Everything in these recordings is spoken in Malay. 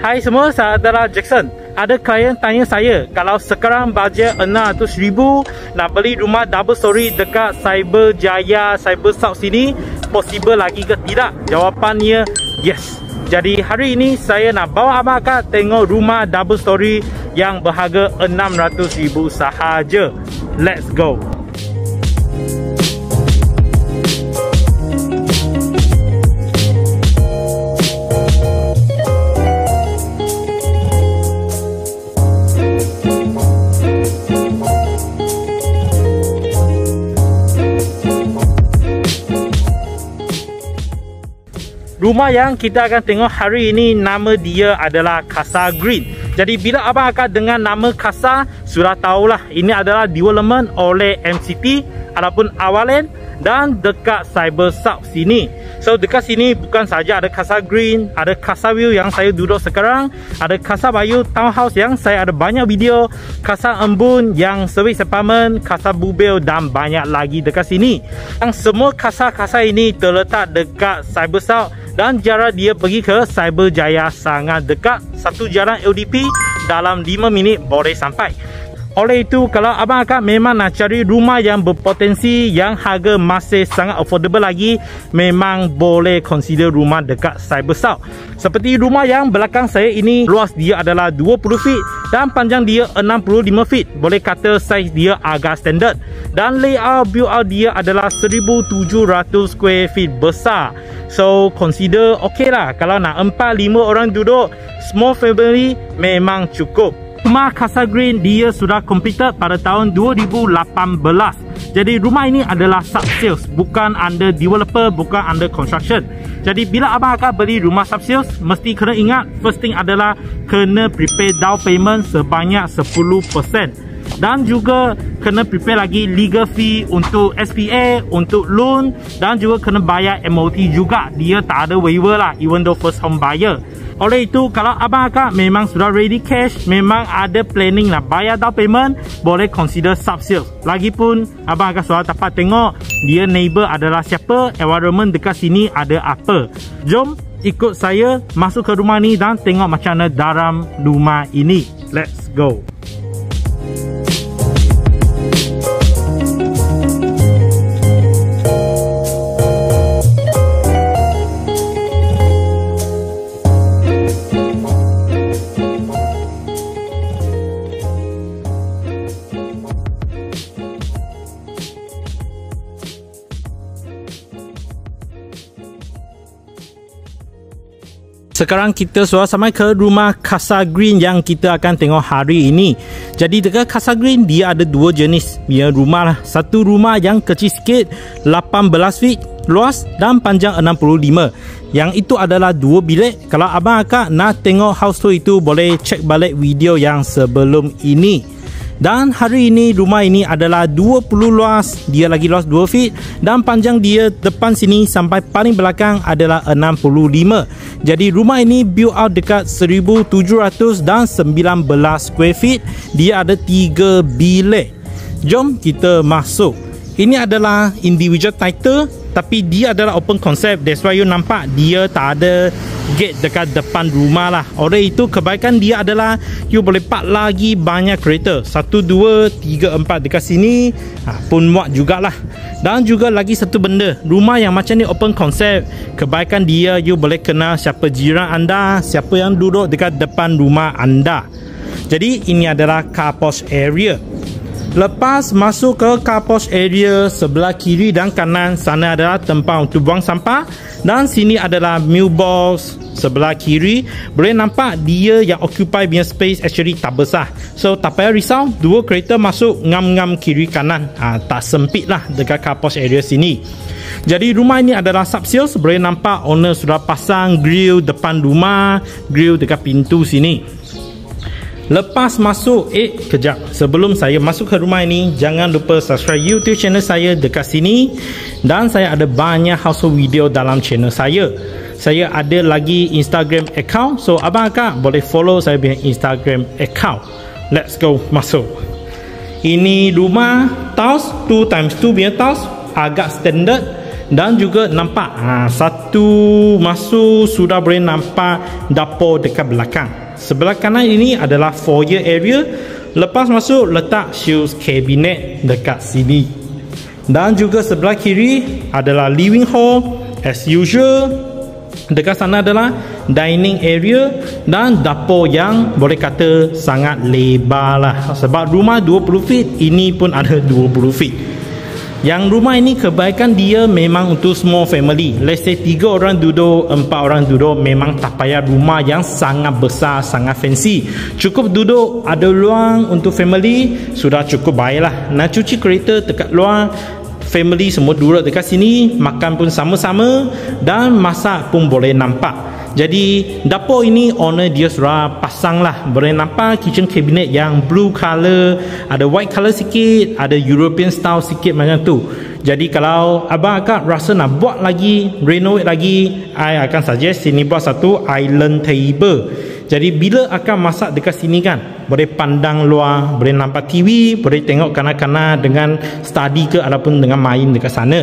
Hai semua, saya adalah Jackson. Ada klien tanya saya kalau sekarang bajet RM600,000 nak beli rumah double story dekat Cyberjaya, Cyber South sini, possible lagi ke tidak? Jawapannya yes. Jadi hari ini saya nak bawa abang akak tengok rumah double story yang berharga RM600,000 sahaja. Let's go. Rumah yang kita akan tengok hari ini, nama dia adalah Casa Green. Jadi bila abang akan dengar nama Casa, sudah tahulah ini adalah development oleh MCT ataupun awalan dan dekat Cyber South sini. So dekat sini bukan saja ada Casa Green, ada Casa View yang saya duduk sekarang, ada Casa Bayu townhouse yang saya ada banyak video, Casa Embun yang service apartment, Casa Bubil dan banyak lagi dekat sini. Yang semua casa-casa ini terletak dekat Cyber South. Dan jarak dia pergi ke Cyberjaya sangat dekat. Satu jalan LDP dalam 5 minit boleh sampai. Oleh itu, kalau abang akak memang nak cari rumah yang berpotensi, yang harga masih sangat affordable lagi, memang boleh consider rumah dekat Cyber South. Seperti rumah yang belakang saya ini, luas dia adalah 20 feet dan panjang dia 65 feet. Boleh kata saiz dia agak standard. Dan layout build out dia adalah 1,700 square feet besar. So consider ok lah, kalau nak 4-5 orang duduk, small family memang cukup. Rumah Casa Green dia sudah completed pada tahun 2018. Jadi rumah ini adalah sub sales, bukan under developer, bukan under construction. Jadi bila abang akan beli rumah sub sales, mesti kena ingat first thing adalah kena prepare down payment sebanyak 10%. Dan juga kena prepare lagi legal fee untuk SPA, untuk loan, dan juga kena bayar MOT juga. Dia tak ada waiver lah, even though first home buyer. Oleh itu, kalau abang akak memang sudah ready cash, memang ada planning nak bayar down payment, boleh consider sub sales. Lagipun, abang akak sudah dapat tengok dia neighbor adalah siapa, environment dekat sini ada apa. Jom ikut saya masuk ke rumah ni dan tengok macam mana dalam rumah ini. Let's go. Sekarang kita sudah sampai ke rumah Casa Green yang kita akan tengok hari ini. Jadi dekat Casa Green dia ada dua jenis rumah lah. Satu rumah yang kecil sikit, 18 feet luas dan panjang 65. Yang itu adalah 2 bilik. Kalau abang akak nak tengok house tour itu, boleh check balik video yang sebelum ini. Dan hari ini rumah ini adalah 20 luas, dia lagi luas 2 feet dan panjang dia depan sini sampai paling belakang adalah 65. Jadi rumah ini build out dekat 1,719 square feet, dia ada 3 bilik. Jom kita masuk. Ini adalah individual title tapi dia adalah open concept. That's why you nampak dia tak ada gate dekat depan rumah lah. Oleh itu kebaikan dia adalah you boleh park lagi banyak kereta, 1, 2, 3, 4 dekat sini pun muat jugalah. Dan juga lagi satu benda, rumah yang macam ni open concept, kebaikan dia you boleh kenal siapa jiran anda, siapa yang duduk dekat depan rumah anda. Jadi ini adalah car park area. Lepas masuk ke car park area, sebelah kiri dan kanan sana adalah tempat untuk buang sampah. Dan sini adalah meal box. Sebelah kiri boleh nampak dia yang occupy punya space actually tak besar. So tak payah risau, dua kereta masuk ngam-ngam kiri kanan, tak sempit lah dekat car park area sini. Jadi rumah ini adalah sub sales. Boleh nampak owner sudah pasang grill depan rumah, grill dekat pintu sini. Lepas masuk, kejap. Sebelum saya masuk ke rumah ini, jangan lupa subscribe YouTube channel saya dekat sini. Dan saya ada banyak household video dalam channel saya. Saya ada lagi Instagram account. So, abang akak boleh follow saya punya Instagram account. Let's go masuk. Ini rumah tiles, 2x2 punya tiles. Agak standard. dan juga nampak satu masuk sudah boleh nampak dapur dekat belakang. Sebelah kanan ini adalah foyer area. Lepas masuk letak shoes cabinet dekat sini. Dan juga sebelah kiri adalah living hall as usual. Dekat sana adalah dining area dan dapur yang boleh kata sangat lebar lah. Sebab rumah 20 feet, ini pun ada 20 feet. Yang rumah ini kebaikan dia memang untuk small family. Let's say 3 orang duduk, 4 orang duduk, memang tak payah rumah yang sangat besar, sangat fancy. Cukup duduk, ada luang untuk family, sudah cukup baik lah. Nak cuci kereta dekat luar, family semua duduk dekat sini, makan pun sama-sama dan masak pun boleh nampak. Jadi dapur ini owner dia sudah pasang lah, boleh nampak kitchen cabinet yang blue colour, ada white colour sikit, ada European style sikit macam tu. Jadi kalau abang akak rasa nak buat lagi, renovate lagi, I akan suggest sini buat satu island table. Jadi bila akak masak dekat sini kan, boleh pandang luar, boleh nampak TV, boleh tengok kanak-kanak dengan study ke ataupun dengan main dekat sana.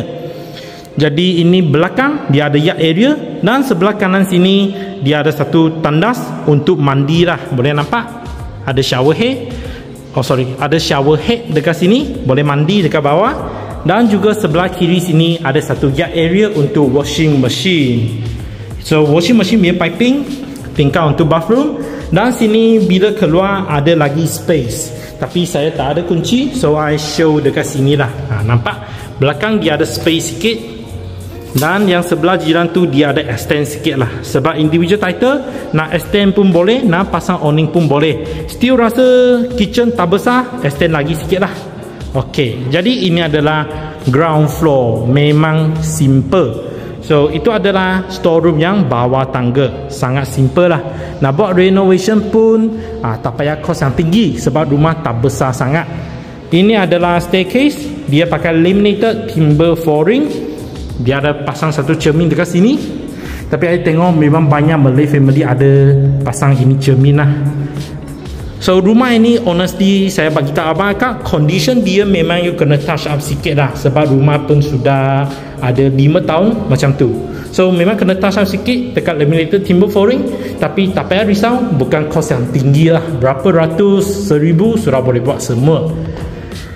Jadi ini belakang dia ada yard area dan sebelah kanan sini dia ada satu tandas untuk mandi lah. Boleh nampak ada shower head. Ada shower head dekat sini, boleh mandi dekat bawah. Dan juga sebelah kiri sini ada satu yard area untuk washing machine. So washing machine punya piping tingkap untuk bathroom. Dan sini bila keluar ada lagi space, tapi saya tak ada kunci, so I show dekat sini lah. Nampak belakang dia ada space sikit. Dan yang sebelah jiran tu dia ada extend sikit lah. Sebab individual title, nak extend pun boleh, nak pasang awning pun boleh. Still rasa kitchen tak besar, extend lagi sikit lah. Ok, jadi ini adalah ground floor, memang simple. So itu adalah storeroom yang bawah tangga, sangat simple lah. Nak buat renovation pun tak payah kos yang tinggi sebab rumah tak besar sangat. Ini adalah staircase, dia pakai laminated timber flooring. Dia ada pasang satu cermin dekat sini. Tapi saya tengok memang banyak Malay family ada pasang ini cermin lah. So rumah ini honestly saya bagi tahu abang akak, condition dia memang you kena touch up sikit lah. Sebab rumah pun sudah ada 5 tahun macam tu. So memang kena touch up sikit dekat laminated timber flooring. Tapi tak payah risau, bukan kos yang tinggi lah. Berapa ratus, 1000 sudah boleh buat semua.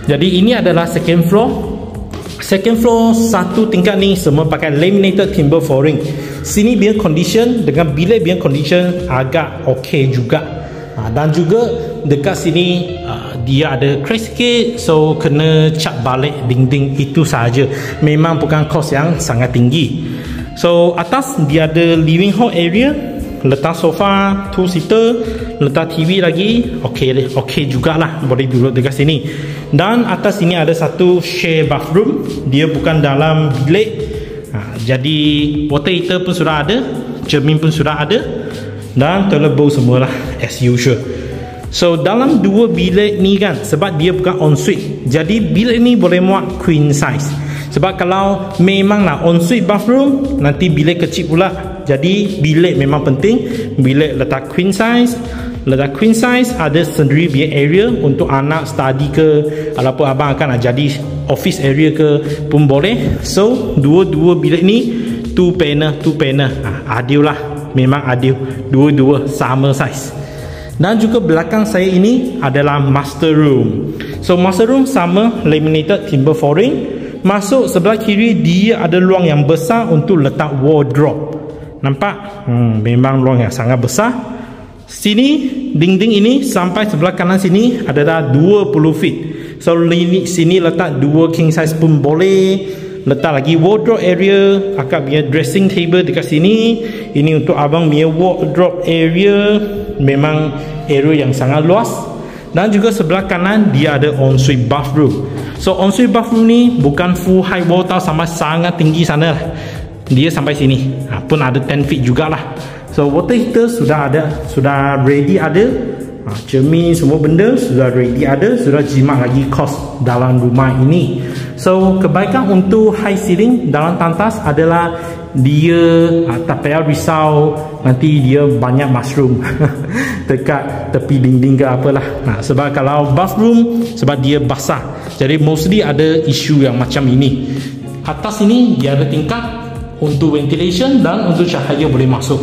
Jadi ini adalah second floor. Second floor satu tingkat ni semua pakai laminated timber flooring. Sini biar condition dengan bilik biar condition agak ok juga. Dan juga dekat sini dia ada crack sikit, so kena cat balik dinding. Itu sahaja, memang bukan kos yang sangat tinggi. So atas dia ada living hall area, letak sofa, 2-seater, letak TV lagi. Ok jugalah, boleh duduk dekat sini. Dan atas sini ada satu share bathroom, dia bukan dalam bilik. Jadi water heater pun sudah ada, cermin pun sudah ada. Dan toilet bowl semualah as usual. So dalam dua bilik ni kan, sebab dia bukan ensuite, jadi bilik ni boleh muat queen size. Sebab kalau memang lah ensuite bathroom, nanti bilik kecil pula. Jadi bilik memang penting, bilik letak queen size. Letak queen size ada sendiri bilik area untuk anak study ke, ataupun abang akan nak jadi office area ke pun boleh. So dua-dua bilik ni two panel, adil lah. Memang adil, dua-dua sama saiz. Dan juga belakang saya ini adalah master room. So master room sama laminated timber flooring. Masuk sebelah kiri dia ada ruang yang besar untuk letak wardrobe. Nampak? Memang ruang yang sangat besar. Sini dinding ini sampai sebelah kanan sini adalah 20 feet. So sini letak 2 king size pun boleh. Letak lagi wardrobe area, akak punya dressing table dekat sini. Ini untuk abang punya wardrobe area, memang area yang sangat luas. Dan juga sebelah kanan dia ada ensuite bathroom. So ensuite bathroom ni bukan full high wall tau, sama sangat tinggi sana lah. Dia sampai sini, pun ada 10 feet jugalah. So water heater sudah ada, sudah ready ada. Cermin semua benda sudah ready ada, sudah jimat lagi kos dalam rumah ini. So kebaikan untuk high ceiling dalam tandas adalah dia tak payah risau nanti dia banyak mushroom dekat tepi dinding ke apalah. Sebab kalau bathroom, sebab dia basah, jadi mostly ada isu yang macam ini. Atas ini dia ada tingkat untuk ventilation dan untuk cahaya boleh masuk.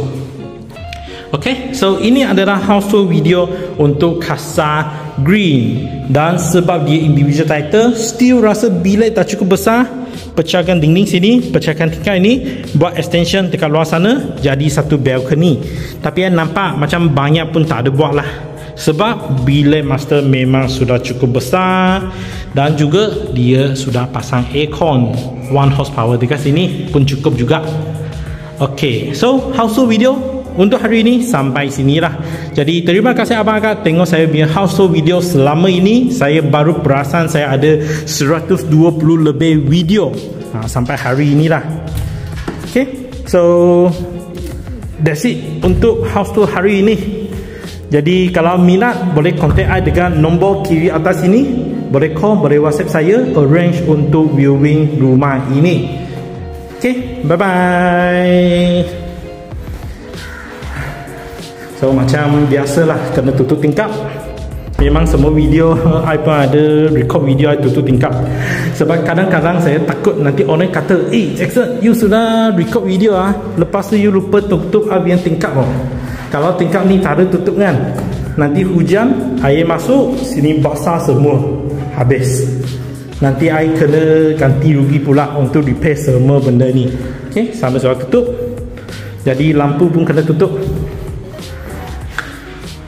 Oke, so ini adalah house tour video untuk Casa Green. Dan sebab dia individual title, still rasa bilik tak cukup besar, pecahkan dinding sini, pecahkan tingkat ini, buat extension dekat luar sana, jadi satu balcony. Tapi yang nampak macam banyak pun tak ada buat lah, sebab bilik master memang sudah cukup besar. Dan juga dia sudah pasang aircon 1 horsepower dekat sini pun cukup juga. Okey, so house tour video untuk hari ini sampai sinilah. Jadi terima kasih abang-abang tengok saya punya house tour video selama ini. Saya baru perasan saya ada 120 lebih video sampai hari inilah. Okay, so that's it untuk house tour hari ini. Jadi kalau minat boleh contact saya dengan nombor kiri atas ini. Boleh call, boleh WhatsApp saya, arrange untuk viewing rumah ini. Okay, bye-bye. So macam biasalah, kena tutup tingkap. Memang semua video I pun ada record video I tutup tingkap, sebab kadang-kadang saya takut nanti orang kata, "Eh Jackson, you sudah record video ah, lepas tu you lupa tutup I punya tingkap oh." Kalau tingkap ni tak ada tutup kan, nanti hujan, air masuk, sini basah semua, habis. Nanti I kena ganti rugi pula untuk repair semua benda ni. Okay, sampai saya tutup. Jadi lampu pun kena tutup.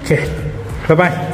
Okay, bye-bye.